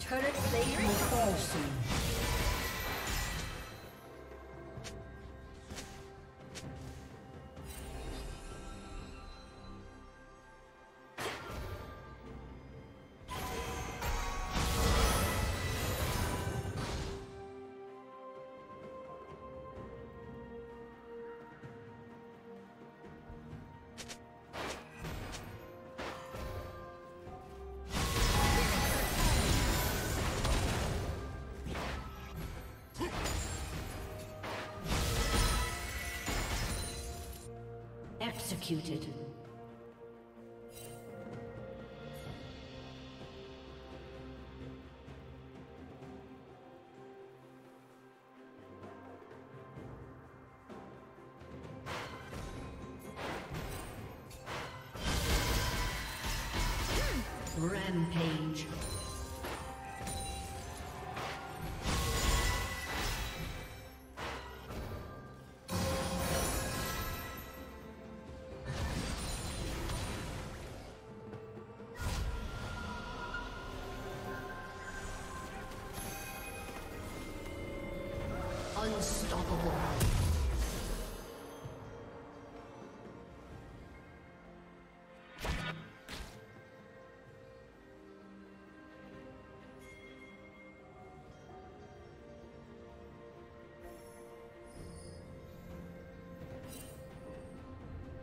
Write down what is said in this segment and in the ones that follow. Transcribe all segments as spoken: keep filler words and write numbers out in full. Turret plate will fall soon. Executed. Rampage.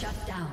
Shut down.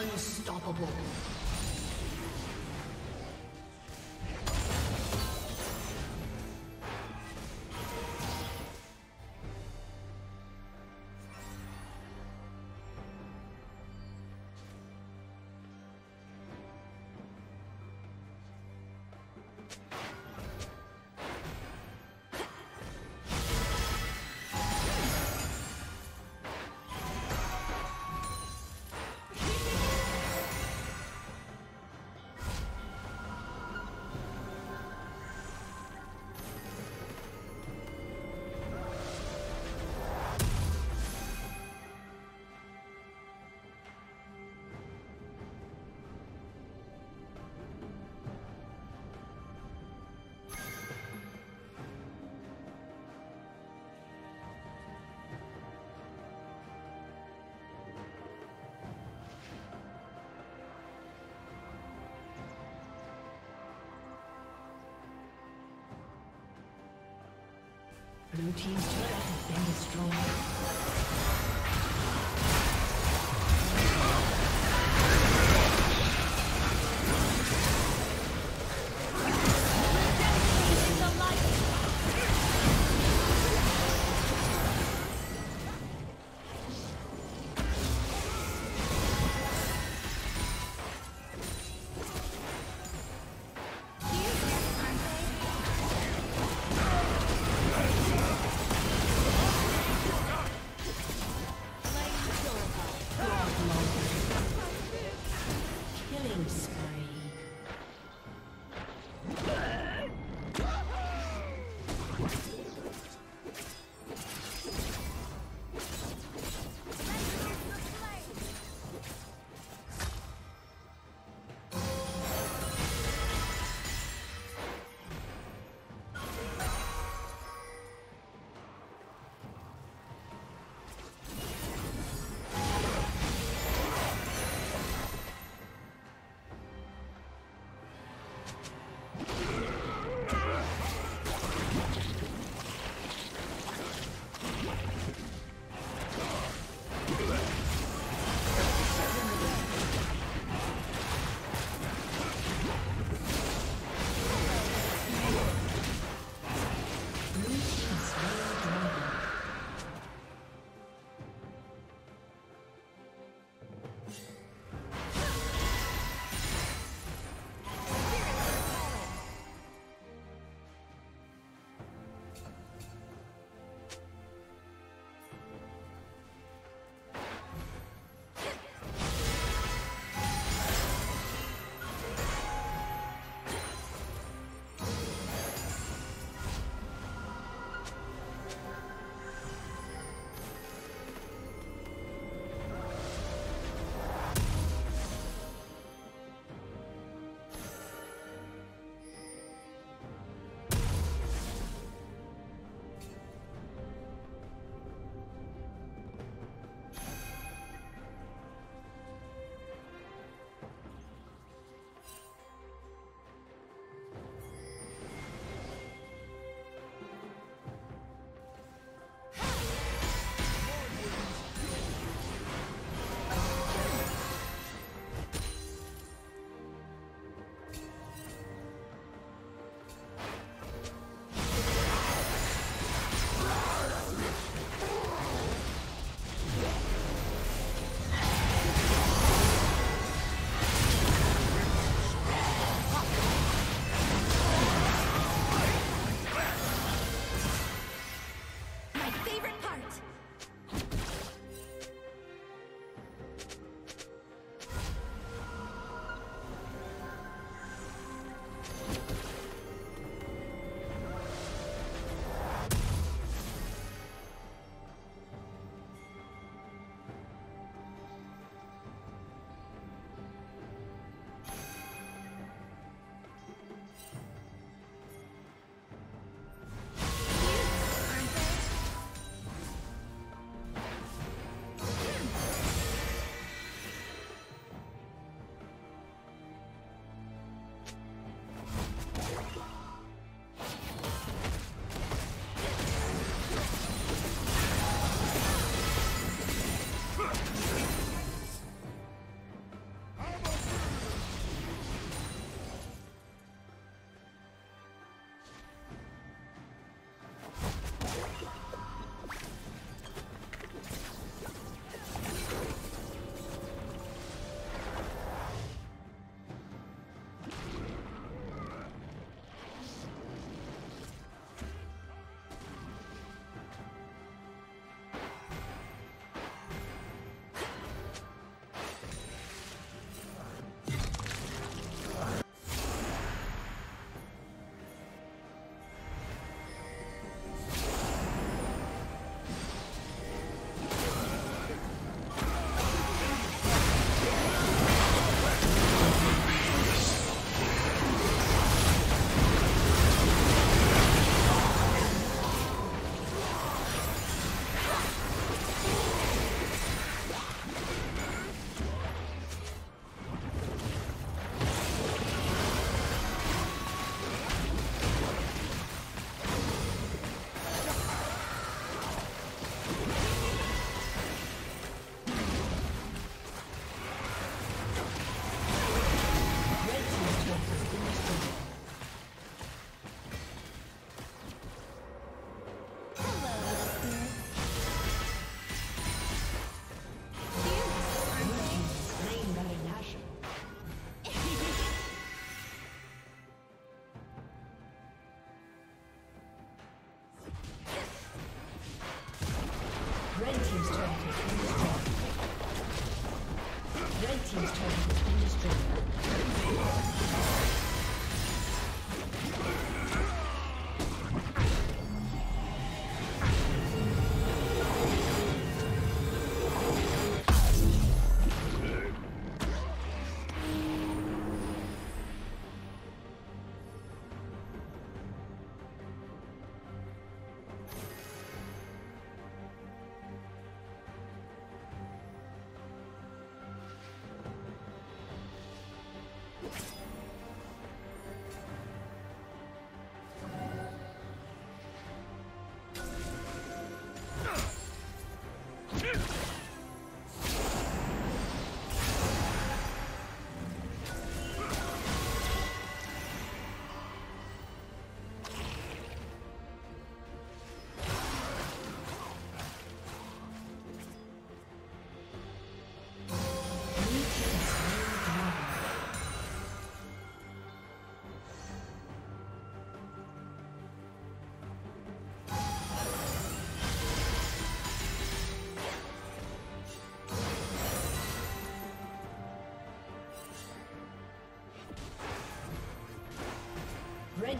Unstoppable. Blue team's turret has been destroyed. Red team's turret has been destroyed. Red team's turret has been destroyed. Red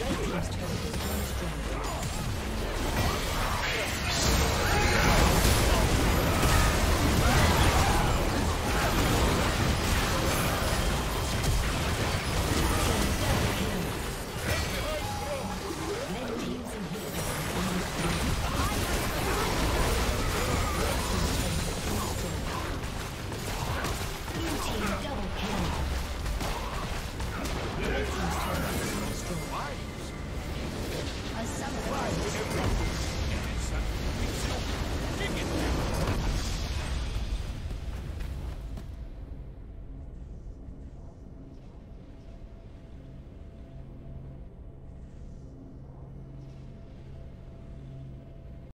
Red team's turret has been destroyed.